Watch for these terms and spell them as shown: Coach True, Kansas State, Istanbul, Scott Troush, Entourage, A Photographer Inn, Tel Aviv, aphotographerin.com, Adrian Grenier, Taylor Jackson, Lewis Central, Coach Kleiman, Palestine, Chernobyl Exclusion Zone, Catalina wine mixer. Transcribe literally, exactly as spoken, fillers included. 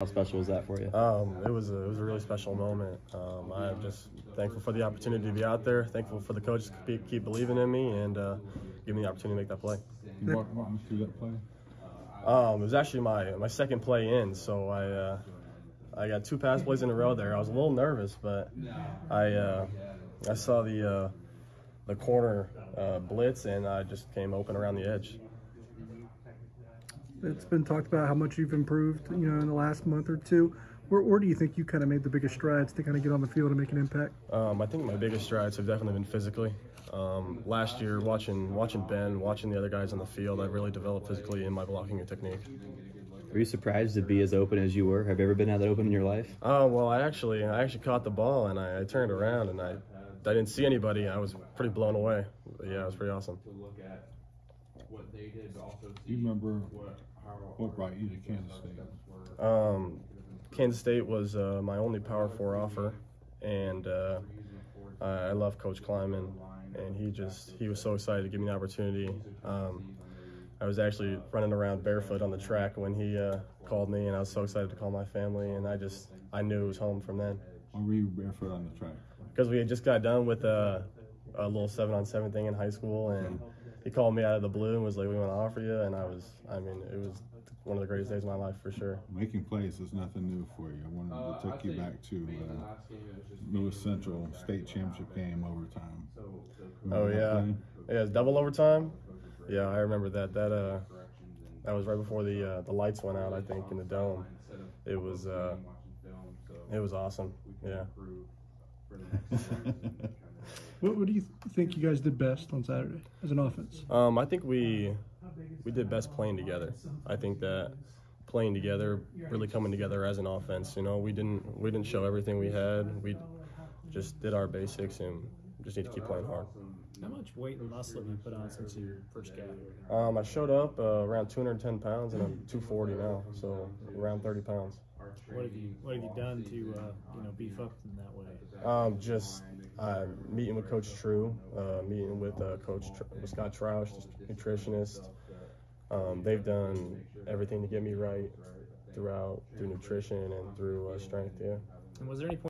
How special was that for you? Um, it was a, it was a really special moment. Um, I'm just thankful for the opportunity to be out there. Thankful for the coach to keep, keep believing in me and uh, give me the opportunity to make that play. Can you walk me through that play? Um, it was actually my my second play in, so I uh, I got two pass plays in a row there. I was a little nervous, but I uh, I saw the uh, the corner uh, blitz and I just came open around the edge. It's been talked about how much you've improved, you know, in the last month or two. Where, where do you think you kind of made the biggest strides to kind of get on the field and make an impact? Um, I think my biggest strides have definitely been physically. Um, last year, watching watching Ben, watching the other guys on the field, I really developed physically in my blocking and technique. Were you surprised to be as open as you were? Have you ever been that open in your life? Uh, well, I actually, I actually caught the ball and I, I turned around and I, I didn't see anybody. I was pretty blown away. Yeah, it was pretty awesome. What they did also see. Do you remember what, what brought you to Kansas State? Um, Kansas State was uh, my only Power Four offer, and uh, I love Coach Kleiman, and he just he was so excited to give me the opportunity. Um, I was actually running around barefoot on the track when he uh, called me, and I was so excited to call my family, and I just I knew it was home from then. Why were you barefoot on the track? Because we had just got done with a, a little seven-on-seven thing in high school, and he called me out of the blue and was like, we want to offer you, and I was, I mean, it was one of the greatest days of my life for sure. Making plays is nothing new for you. I wanted uh, to take you back to uh, Lewis Central state championship game overtime. Remember oh, yeah. Yeah, it was double overtime. Yeah, I remember that. That uh, that was right before the uh, the lights went out, I think, in the dome. It was, uh, it was awesome, yeah. What, what do you th think you guys did best on Saturday as an offense? Um, I think we we did best playing together. I think that playing together, really coming together as an offense. You know, we didn't we didn't show everything we had. We just did our basics and just need to keep playing hard. How much weight and muscle have you put on since your first game? Um, I showed up uh, around two hundred ten pounds, and I'm two forty now, so around thirty pounds. What have you What have you done to uh, you know beef up in that way? Um, just uh, meeting with Coach True, uh, meeting with uh, Coach Tr with Scott Troush, the nutritionist. Um, they've done everything to get me right throughout through nutrition and through uh, strength. Yeah. And was there any point